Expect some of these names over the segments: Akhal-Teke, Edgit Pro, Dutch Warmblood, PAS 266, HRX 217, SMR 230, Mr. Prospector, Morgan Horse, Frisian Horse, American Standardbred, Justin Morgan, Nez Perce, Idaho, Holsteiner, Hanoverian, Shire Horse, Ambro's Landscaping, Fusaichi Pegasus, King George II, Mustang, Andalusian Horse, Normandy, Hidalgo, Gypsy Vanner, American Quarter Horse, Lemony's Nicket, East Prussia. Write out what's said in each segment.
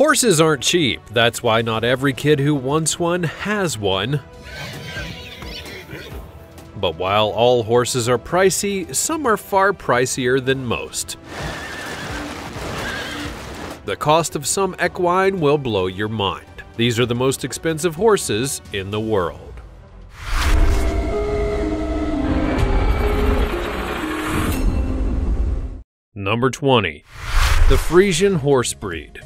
Horses aren't cheap, that's why not every kid who wants one has one. But while all horses are pricey, some are far pricier than most. The cost of some equine will blow your mind. These are the most expensive horses in the world. Number 20. The Frisian Horse breed.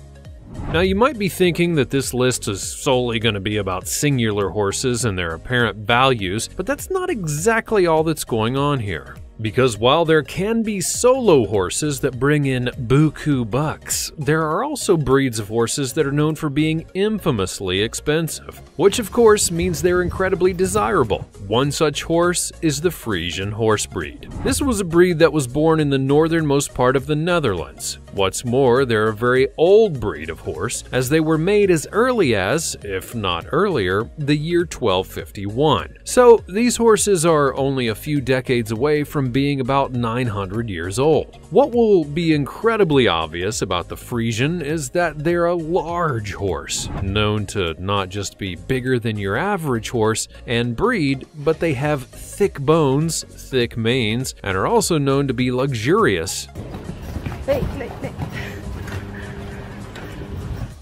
Now you might be thinking that this list is solely going to be about singular horses and their apparent values, but that's not exactly all that's going on here. Because while there can be solo horses that bring in buku bucks, there are also breeds of horses that are known for being infamously expensive, which of course means they're incredibly desirable. One such horse is the Frisian horse breed. This was a breed that was born in the northernmost part of the Netherlands. What's more, they're a very old breed of horse, as they were made as early as, if not earlier, the year 1251. So these horses are only a few decades away from being about 900 years old. What will be incredibly obvious about the Frisian is that they're a large horse, known to not just be bigger than your average horse and breed, but they have thick bones, thick manes, and are also known to be luxurious.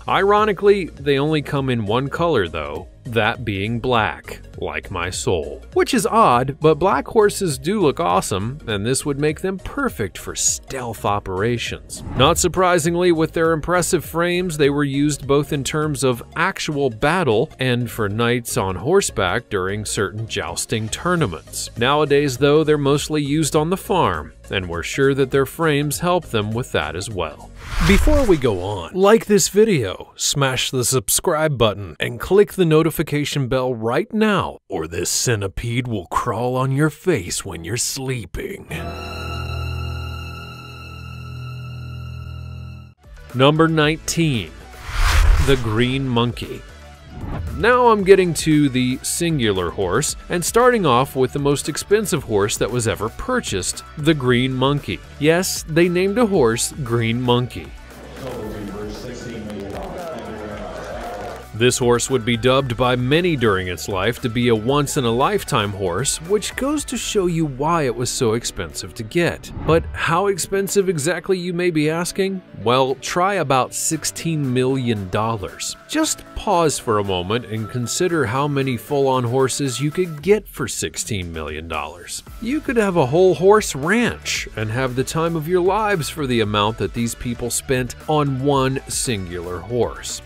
Ironically, they only come in one color though, that being black, like my soul. Which is odd, but black horses do look awesome, and this would make them perfect for stealth operations. Not surprisingly, with their impressive frames, they were used both in terms of actual battle and for knights on horseback during certain jousting tournaments. Nowadays, though, they're mostly used on the farm, and we're sure that their frames help them with that as well. Before we go on, like this video, smash the subscribe button, and click the notification bell right now, or this centipede will crawl on your face when you're sleeping. Number 19. The Green Monkey. Now I'm getting to the singular horse, and starting off with the most expensive horse that was ever purchased, the Green Monkey. Yes, they named a horse Green Monkey. This horse would be dubbed by many during its life to be a once-in-a-lifetime horse, which goes to show you why it was so expensive to get. But how expensive exactly, you may be asking? Well, try about $16 million. Just pause for a moment and consider how many full-on horses you could get for $16 million. You could have a whole horse ranch and have the time of your lives for the amount that these people spent on one singular horse.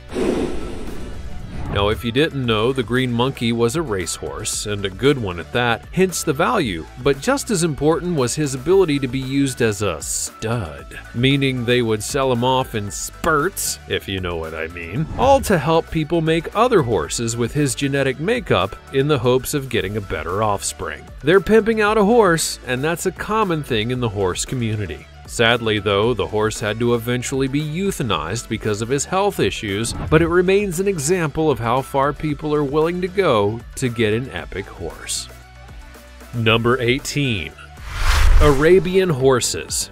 Now, if you didn't know, the Green Monkey was a racehorse, and a good one at that, hence the value, but just as important was his ability to be used as a stud, meaning they would sell him off in spurts, if you know what I mean, all to help people make other horses with his genetic makeup in the hopes of getting a better offspring. They're pimping out a horse, and that's a common thing in the horse community. Sadly, though, the horse had to eventually be euthanized because of his health issues, but it remains an example of how far people are willing to go to get an epic horse. Number 18. Arabian horses.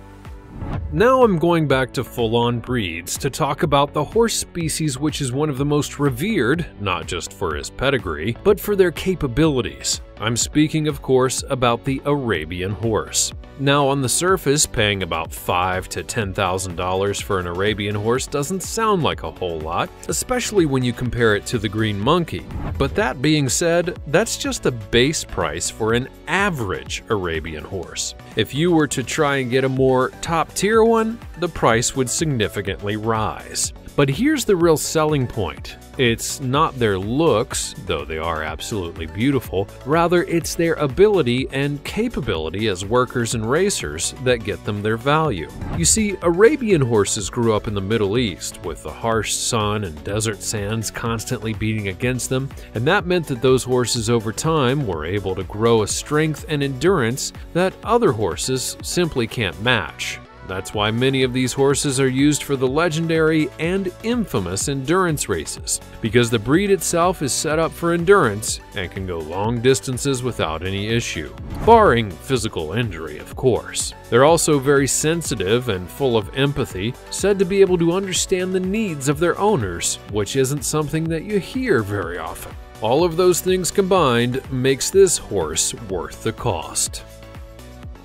Now I'm going back to full-on breeds to talk about the horse species which is one of the most revered, not just for his pedigree, but for their capabilities. I'm speaking, of course, about the Arabian horse. Now on the surface, paying about $5,000 to $10,000 for an Arabian horse doesn't sound like a whole lot, especially when you compare it to the Green Monkey. But that being said, that's just a base price for an average Arabian horse. If you were to try and get a more top-tier one, the price would significantly rise. But here's the real selling point. It's not their looks, though they are absolutely beautiful, rather it's their ability and capability as workers and racers that get them their value. You see, Arabian horses grew up in the Middle East with the harsh sun and desert sands constantly beating against them, and that meant that those horses over time were able to grow a strength and endurance that other horses simply can't match. That's why many of these horses are used for the legendary and infamous endurance races, because the breed itself is set up for endurance and can go long distances without any issue, barring physical injury, of course. They're also very sensitive and full of empathy, said to be able to understand the needs of their owners, which isn't something that you hear very often. All of those things combined makes this horse worth the cost.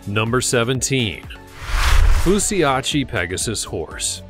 Number 17. Fusaichi Pegasus Horse.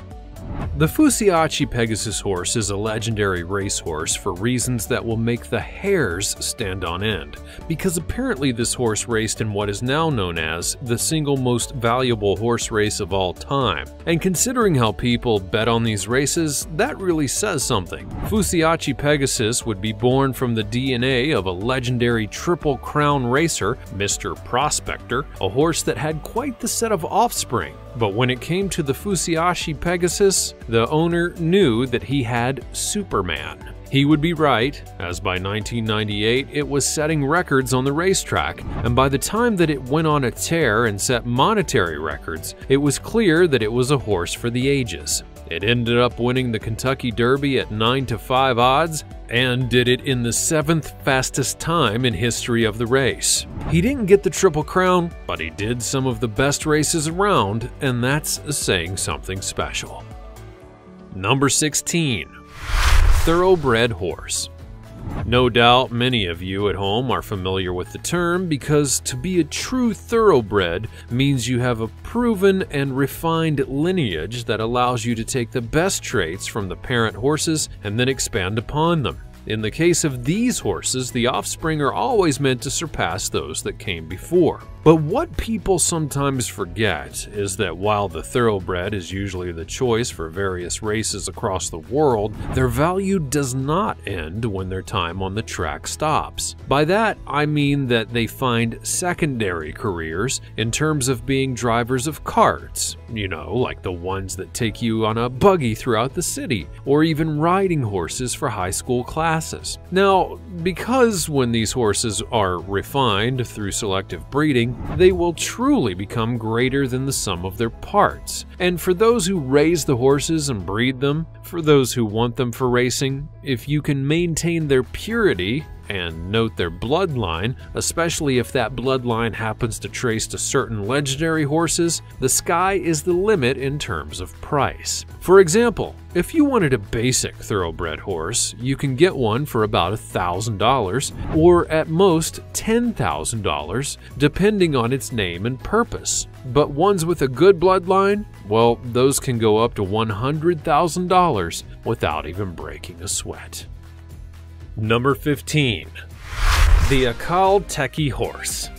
The Fusaichi Pegasus horse is a legendary racehorse for reasons that will make the hairs stand on end, because apparently this horse raced in what is now known as the single most valuable horse race of all time. And considering how people bet on these races, that really says something. Fusaichi Pegasus would be born from the DNA of a legendary Triple Crown racer, Mr. Prospector, a horse that had quite the set of offspring. But when it came to the Fusaichi Pegasus, the owner knew that he had Superman. He would be right, as by 1998 it was setting records on the racetrack, and by the time that it went on a tear and set monetary records, it was clear that it was a horse for the ages. It ended up winning the Kentucky Derby at 9-5 odds, and did it in the 7th fastest time in history of the race. He didn't get the Triple Crown, but he did some of the best races around, and that's saying something special. Number 16. Thoroughbred horse. No doubt many of you at home are familiar with the term, because to be a true thoroughbred means you have a proven and refined lineage that allows you to take the best traits from the parent horses and then expand upon them. In the case of these horses, the offspring are always meant to surpass those that came before. But what people sometimes forget is that while the thoroughbred is usually the choice for various races across the world, their value does not end when their time on the track stops. By that, I mean that they find secondary careers in terms of being drivers of carts, you know, like the ones that take you on a buggy throughout the city, or even riding horses for high school classes. Now, because when these horses are refined through selective breeding, they will truly become greater than the sum of their parts. And for those who raise the horses and breed them, for those who want them for racing, if you can maintain their purity and note their bloodline, especially if that bloodline happens to trace to certain legendary horses, the sky is the limit in terms of price. For example, if you wanted a basic thoroughbred horse, you can get one for about $1,000 or at most $10,000, depending on its name and purpose. But ones with a good bloodline, well, those can go up to $100,000 without even breaking a sweat. Number 15. The Akhal-Teke horse.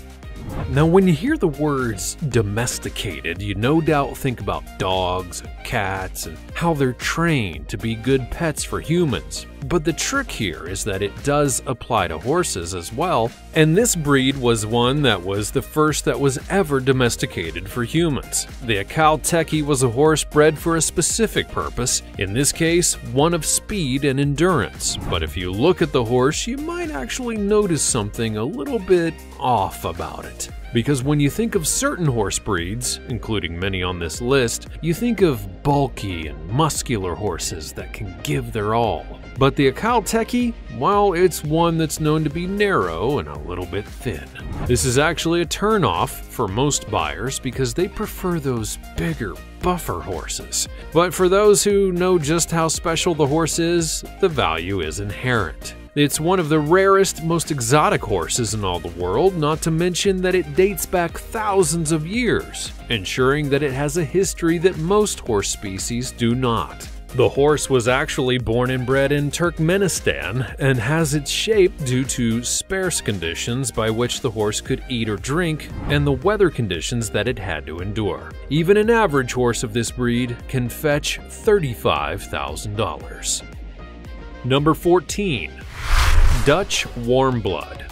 Now, when you hear the words domesticated, you no doubt think about dogs and cats and how they're trained to be good pets for humans. But the trick here is that it does apply to horses as well, and this breed was one that was the first that was ever domesticated for humans. The Akhal-Teke was a horse bred for a specific purpose, in this case, one of speed and endurance. But if you look at the horse, you might actually notice something a little bit off about it. Because when you think of certain horse breeds, including many on this list, you think of bulky and muscular horses that can give their all. But the Akhal-Teke, well, it's one that's known to be narrow and a little bit thin. This is actually a turnoff for most buyers because they prefer those bigger, buffer horses. But for those who know just how special the horse is, the value is inherent. It's one of the rarest, most exotic horses in all the world, not to mention that it dates back thousands of years, ensuring that it has a history that most horse species do not. The horse was actually born and bred in Turkmenistan and has its shape due to sparse conditions by which the horse could eat or drink and the weather conditions that it had to endure. Even an average horse of this breed can fetch $35,000. Number 14. Dutch Warmblood.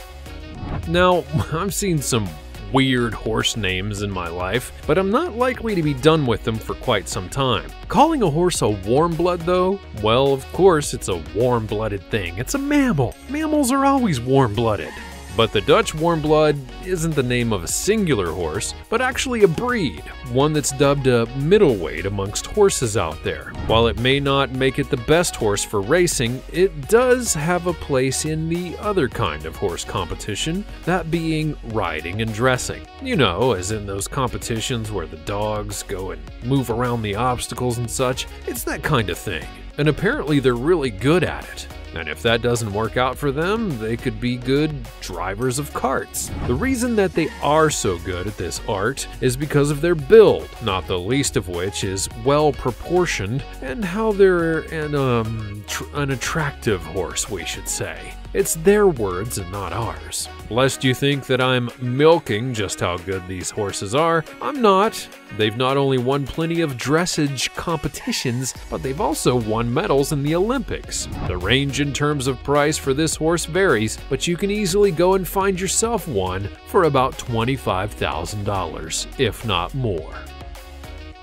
Now, I've seen some weird horse names in my life, but I'm not likely to be done with them for quite some time. Calling a horse a warmblood though? Well, of course it's a warm-blooded thing. It's a mammal. Mammals are always warm-blooded. But the Dutch Warmblood isn't the name of a singular horse, but actually a breed, one that's dubbed a middleweight amongst horses out there. While it may not make it the best horse for racing, it does have a place in the other kind of horse competition, that being riding and dressing. You know, as in those competitions where the dogs go and move around the obstacles and such, it's that kind of thing. And apparently they're really good at it. And if that doesn't work out for them, they could be good drivers of carts. The reason that they are so good at this art is because of their build, not the least of which is well proportioned, and how they're an attractive horse, we should say. It's their words and not ours. Lest you think that I'm milking just how good these horses are, I'm not. They've not only won plenty of dressage competitions, but they've also won medals in the Olympics. The range in terms of price for this horse varies, but you can easily go and find yourself one for about $25,000, if not more.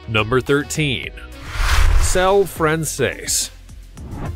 Number 13. Selle Français.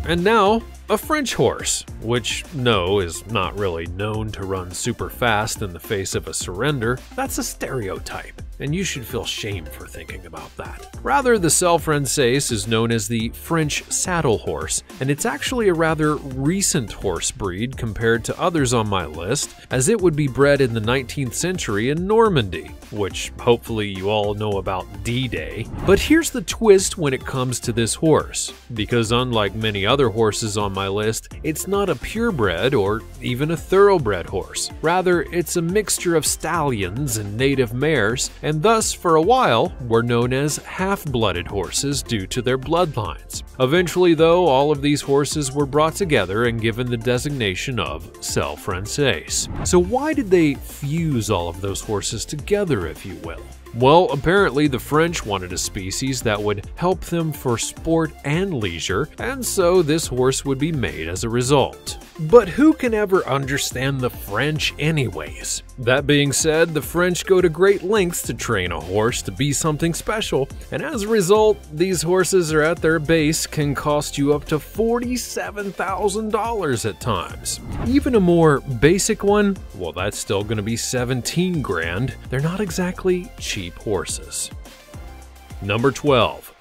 And now, a French horse, which, no, is not really known to run super fast in the face of a surrender. That's a stereotype, and you should feel shame for thinking about that. Rather, the Selle Française is known as the French saddle horse, and it's actually a rather recent horse breed compared to others on my list, as it would be bred in the 19th century in Normandy, which hopefully you all know about D-Day. But here's the twist when it comes to this horse, because unlike many other horses on my list, it's not a purebred or even a thoroughbred horse. Rather, it's a mixture of stallions and native mares, and thus, for a while, were known as half-blooded horses due to their bloodlines. Eventually, though, all of these horses were brought together and given the designation of Selle Française. So why did they fuse all of those horses together, if you will? Well, apparently the French wanted a species that would help them for sport and leisure, and so this horse would be made as a result. But who can ever understand the French anyways? That being said, the French go to great lengths to train a horse to be something special, and as a result, these horses are at their base can cost you up to $47,000 at times. Even a more basic one, well, that's still going to be $17,000. They're not exactly cheap horses. Number 12.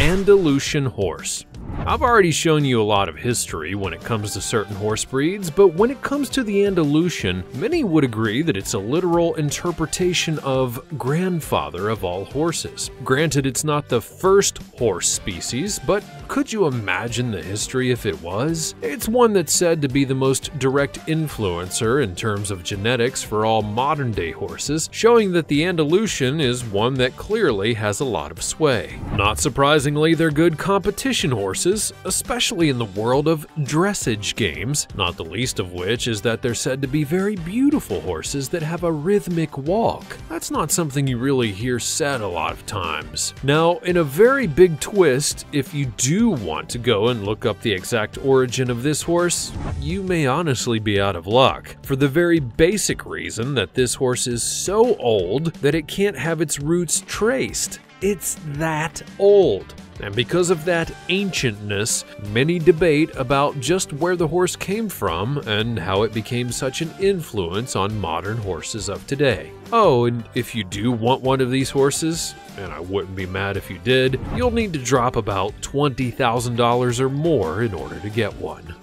Andalusian Horse. I've already shown you a lot of history when it comes to certain horse breeds, but when it comes to the Andalusian, many would agree that it's a literal interpretation of grandfather of all horses. Granted, it's not the first horse species, but could you imagine the history if it was? It's one that's said to be the most direct influencer in terms of genetics for all modern-day horses, showing that the Andalusian is one that clearly has a lot of sway. Not surprisingly, they're good competition horses, especially in the world of dressage games, not the least of which is that they're said to be very beautiful horses that have a rhythmic walk. That's not something you really hear said a lot of times. Now, in a very big twist, if you do want to go and look up the exact origin of this horse, you may honestly be out of luck, for the very basic reason that this horse is so old that it can't have its roots traced. It's that old. And because of that ancientness, many debate about just where the horse came from and how it became such an influence on modern horses of today. Oh, and if you do want one of these horses, and I wouldn't be mad if you did, you'll need to drop about $20,000 or more in order to get one.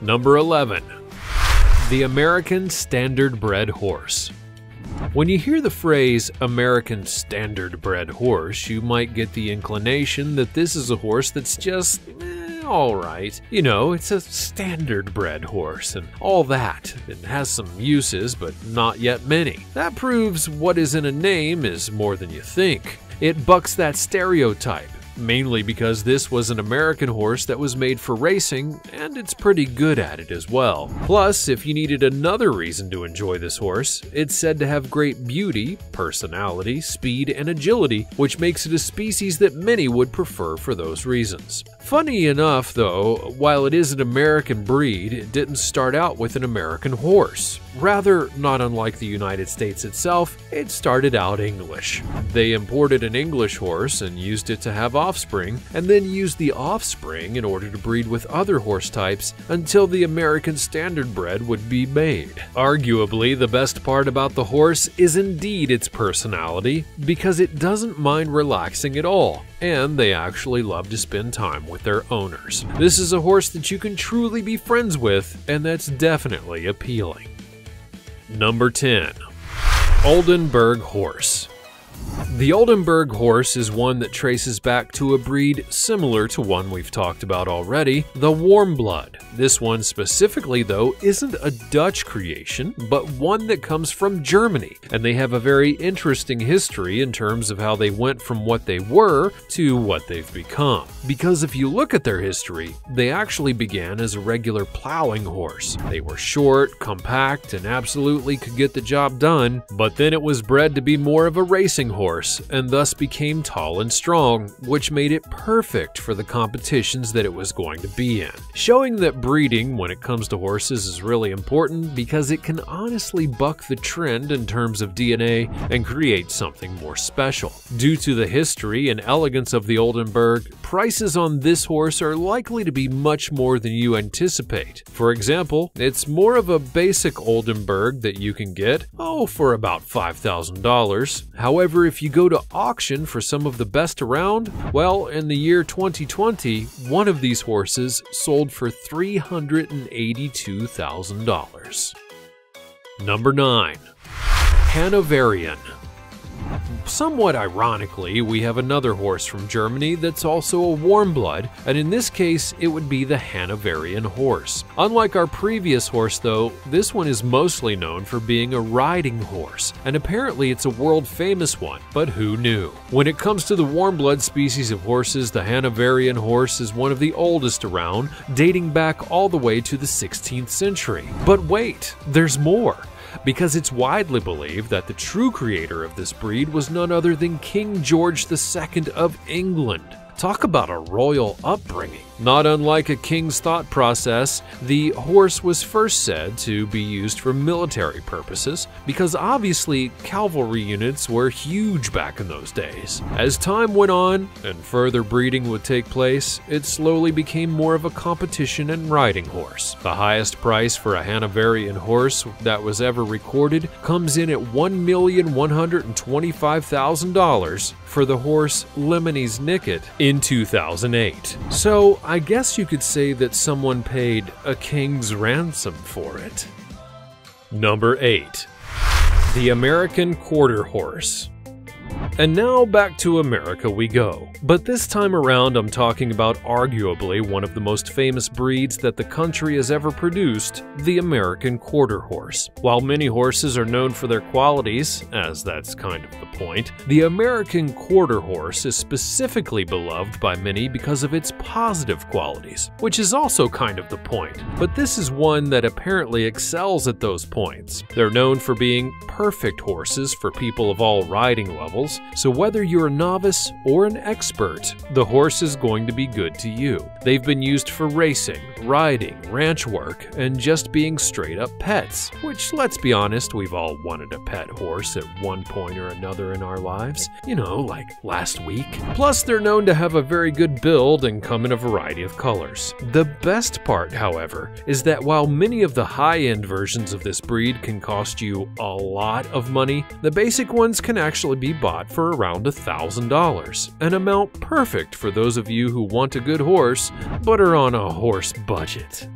Number 11. The American Standardbred Horse. When you hear the phrase American Standardbred Horse, you might get the inclination that this is a horse that's just alright. You know, it's a standardbred horse and all that. It has some uses, but not yet many. That proves what is in a name is more than you think. It bucks that stereotype, mainly because this was an American horse that was made for racing, and it's pretty good at it as well. Plus, if you needed another reason to enjoy this horse, it's said to have great beauty, personality, speed, and agility, which makes it a species that many would prefer for those reasons. Funny enough, though, while it is an American breed, it didn't start out with an American horse. Rather, not unlike the United States itself, it started out English. They imported an English horse and used it to have offspring and then used the offspring in order to breed with other horse types until the American Standardbred would be made. Arguably, the best part about the horse is indeed its personality, because it doesn't mind relaxing at all, and they actually love to spend time with their owners. This is a horse that you can truly be friends with, and that's definitely appealing. Number 10. Oldenburg Horse. The Oldenburg horse is one that traces back to a breed similar to one we've talked about already, the Warmblood. This one specifically, though, isn't a Dutch creation, but one that comes from Germany, and they have a very interesting history in terms of how they went from what they were to what they've become. Because if you look at their history, they actually began as a regular plowing horse. They were short, compact, and absolutely could get the job done, but then it was bred to be more of a racing horse, and thus became tall and strong, which made it perfect for the competitions that it was going to be in. Showing that breeding when it comes to horses is really important, because it can honestly buck the trend in terms of DNA and create something more special. Due to the history and elegance of the Oldenburg, prices on this horse are likely to be much more than you anticipate. For example, it's more of a basic Oldenburg that you can get, for about $5,000. However, if you go to auction for some of the best around, well, in the year 2020, one of these horses sold for $382,000. Number 9. Hanoverian. Somewhat ironically, we have another horse from Germany that's also a Warmblood, and in this case, it would be the Hanoverian horse. Unlike our previous horse, though, this one is mostly known for being a riding horse, and apparently it's a world-famous one, but who knew? When it comes to the Warmblood species of horses, the Hanoverian horse is one of the oldest around, dating back all the way to the 16th century. But wait, there's more! Because it's widely believed that the true creator of this breed was none other than King George II of England. Talk about a royal upbringing. Not unlike a king's thought process, the horse was first said to be used for military purposes, because obviously cavalry units were huge back in those days. As time went on and further breeding would take place, it slowly became more of a competition and riding horse. The highest price for a Hanoverian horse that was ever recorded comes in at $1,125,000 for the horse Lemony's Nicket in 2008. So, I guess you could say that someone paid a king's ransom for it. Number 8. The American Quarter Horse. And now back to America we go. But this time around I'm talking about arguably one of the most famous breeds that the country has ever produced, the American Quarter Horse. While many horses are known for their qualities, as that's kind of the point, the American Quarter Horse is specifically beloved by many because of its positive qualities, which is also kind of the point. But this is one that apparently excels at those points. They're known for being perfect horses for people of all riding levels, so whether you're a novice or an expert, the horse is going to be good to you. They've been used for racing, riding, ranch work, and just being straight-up pets, which, let's be honest, we've all wanted a pet horse at one point or another in our lives. You know, like last week. Plus, they're known to have a very good build and come in a variety of colors. The best part, however, is that while many of the high-end versions of this breed can cost you a lot of money, the basic ones can actually be bought for around $1,000, an amount perfect for those of you who want a good horse but are on a horse budget.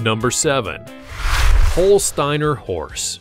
Number 7. Holsteiner Horse.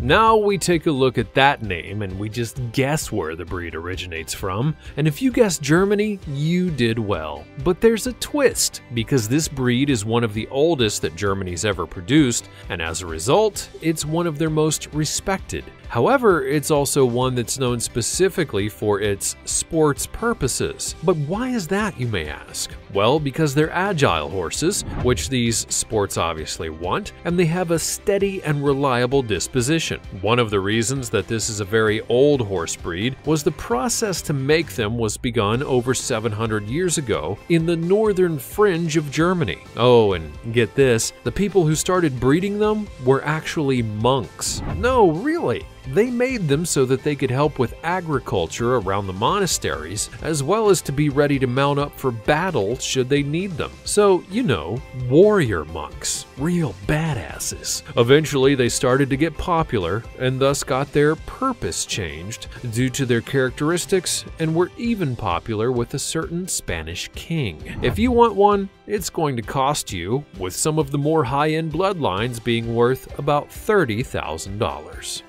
Now we take a look at that name and we just guess where the breed originates from, and if you guessed Germany, you did well. But there's a twist, because this breed is one of the oldest that Germany's ever produced, and as a result, it's one of their most respected. However, it's also one that's known specifically for its sports purposes. But why is that, you may ask? Well, because they're agile horses, which these sports obviously want, and they have a steady and reliable disposition. One of the reasons that this is a very old horse breed was the process to make them was begun over 700 years ago in the northern fringe of Germany. Oh, and get this, the people who started breeding them were actually monks. No, really. They made them so that they could help with agriculture around the monasteries, as well as to be ready to mount up for battle should they need them. So, you know, warrior monks, real badasses. Eventually, they started to get popular and thus got their purpose changed due to their characteristics and were even popular with a certain Spanish king. If you want one, it's going to cost you, with some of the more high-end bloodlines being worth about $30,000.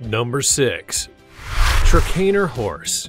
Number 6. Trakehner Horse.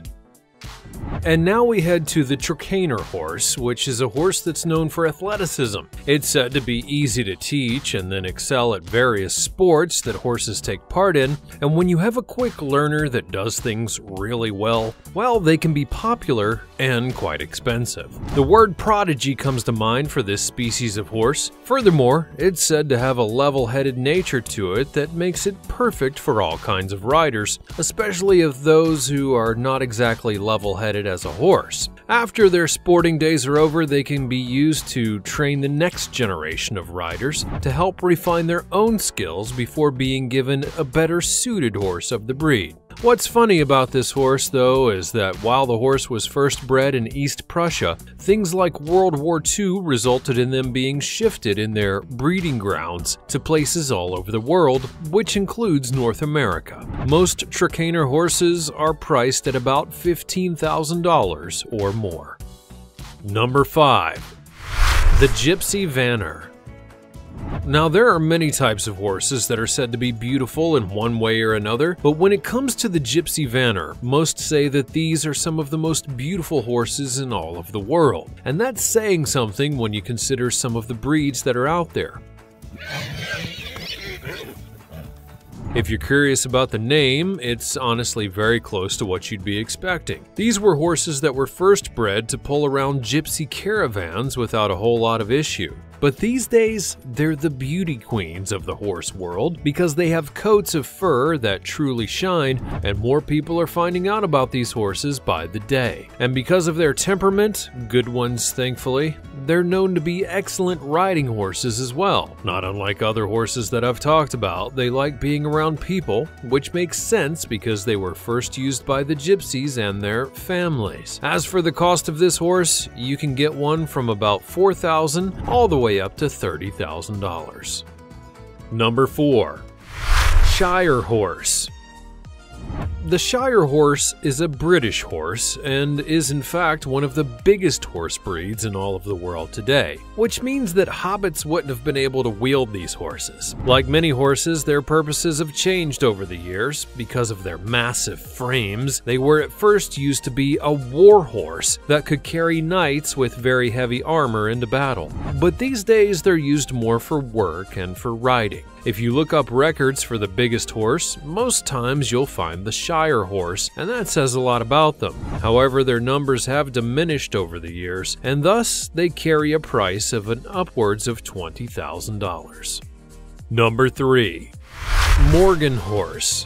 And now we head to the Trakehner horse, which is a horse that's known for athleticism. It's said to be easy to teach and then excel at various sports that horses take part in, and when you have a quick learner that does things really well, well, they can be popular and quite expensive. The word prodigy comes to mind for this species of horse. Furthermore, it's said to have a level-headed nature to it that makes it perfect for all kinds of riders, especially of those who are not exactly level-headed as a horse. After their sporting days are over, they can be used to train the next generation of riders to help refine their own skills before being given a better suited horse of the breed. What's funny about this horse, though, is that while the horse was first bred in East Prussia, things like World War II resulted in them being shifted in their breeding grounds to places all over the world, which includes North America. Most Trakehner horses are priced at about $15,000 or more. Number 5. The Gypsy Vanner. Now, there are many types of horses that are said to be beautiful in one way or another, but when it comes to the Gypsy Vanner, most say that these are some of the most beautiful horses in all of the world. And that's saying something when you consider some of the breeds that are out there. If you're curious about the name, it's honestly very close to what you'd be expecting. These were horses that were first bred to pull around gypsy caravans without a whole lot of issue. But these days, they're the beauty queens of the horse world because they have coats of fur that truly shine, and more people are finding out about these horses by the day. And because of their temperament, good ones thankfully, they're known to be excellent riding horses as well. Not unlike other horses that I've talked about, they like being around people, which makes sense because they were first used by the gypsies and their families. As for the cost of this horse, you can get one from about $4,000 all the way up to $30,000. Number 4. Shire Horse. The Shire Horse is a British horse and is in fact one of the biggest horse breeds in all of the world today, which means that hobbits wouldn't have been able to wield these horses. Like many horses, their purposes have changed over the years. Because of their massive frames, they were at first used to be a war horse that could carry knights with very heavy armor into battle. But these days they're used more for work and for riding. If you look up records for the biggest horse, most times you'll find the Shire Horse, and that says a lot about them. However, their numbers have diminished over the years, and thus they carry a price of an upwards of $20,000. Number 3. Morgan Horse.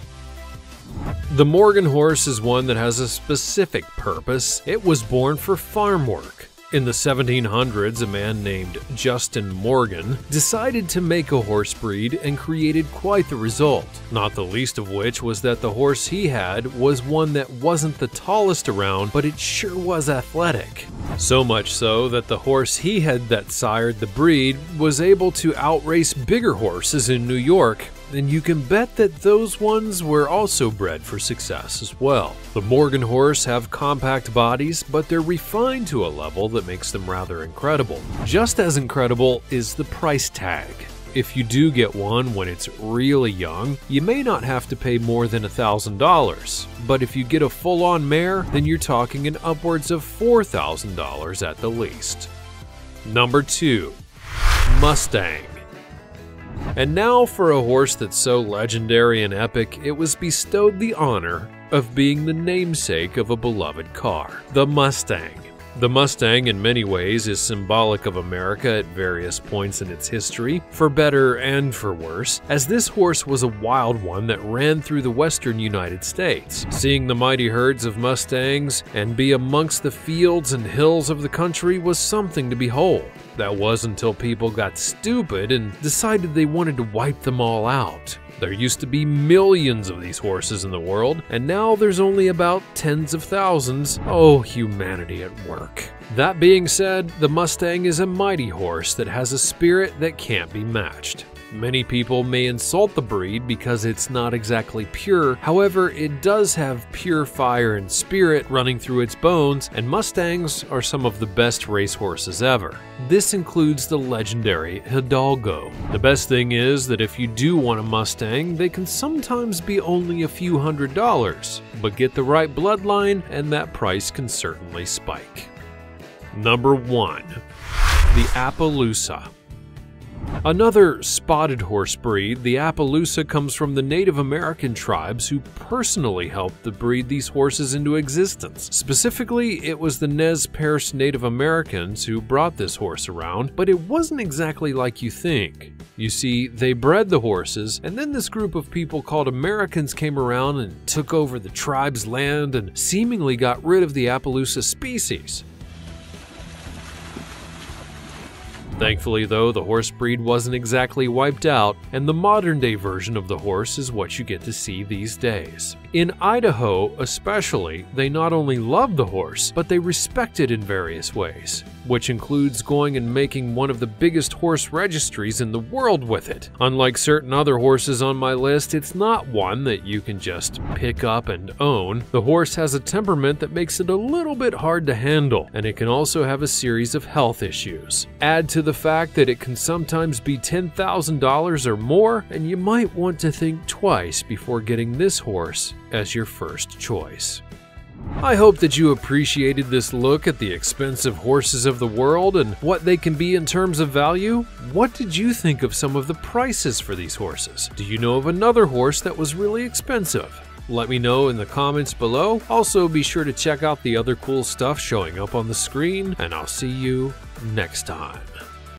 The Morgan Horse is one that has a specific purpose. It was born for farm work. In the 1700s, a man named Justin Morgan decided to make a horse breed and created quite the result, not the least of which was that the horse he had was one that wasn't the tallest around, but it sure was athletic. So much so that the horse he had that sired the breed was able to outrace bigger horses in New York, and you can bet that those ones were also bred for success as well. The Morgan Horse have compact bodies, but they're refined to a level that makes them rather incredible. Just as incredible is the price tag. If you do get one when it's really young, you may not have to pay more than $1,000, but if you get a full-on mare, then you're talking an upwards of $4,000 at the least. Number 2. Mustang. And now for a horse that's so legendary and epic, it was bestowed the honor of being the namesake of a beloved car, the Mustang. The Mustang in many ways is symbolic of America at various points in its history, for better and for worse, as this horse was a wild one that ran through the western United States, seeing the mighty herds of Mustangs and be amongst the fields and hills of the country was something to behold. That was until people got stupid and decided they wanted to wipe them all out. There used to be millions of these horses in the world, and now there's only about tens of thousands. Oh, humanity at work. That being said, the Mustang is a mighty horse that has a spirit that can't be matched. Many people may insult the breed because it's not exactly pure, however, it does have pure fire and spirit running through its bones, and Mustangs are some of the best racehorses ever. This includes the legendary Hidalgo. The best thing is that if you do want a Mustang, they can sometimes be only a few $100s, but get the right bloodline and that price can certainly spike. Number 1. The Appaloosa. Another spotted horse breed, the Appaloosa comes from the Native American tribes who personally helped to breed these horses into existence. Specifically, it was the Nez Perce Native Americans who brought this horse around, but it wasn't exactly like you think. You see, they bred the horses, and then this group of people called Americans came around and took over the tribe's land and seemingly got rid of the Appaloosa species. Thankfully though, the horse breed wasn't exactly wiped out, and the modern-day version of the horse is what you get to see these days. In Idaho especially, they not only loved the horse, but they respect it in various ways, which includes going and making one of the biggest horse registries in the world with it. Unlike certain other horses on my list, it's not one that you can just pick up and own. The horse has a temperament that makes it a little bit hard to handle, and it can also have a series of health issues. Add to the fact that it can sometimes be $10,000 or more, and you might want to think twice before getting this horse as your first choice. I hope that you appreciated this look at the expensive horses of the world and what they can be in terms of value. What did you think of some of the prices for these horses? Do you know of another horse that was really expensive? Let me know in the comments below. Also, be sure to check out the other cool stuff showing up on the screen, and I'll see you next time.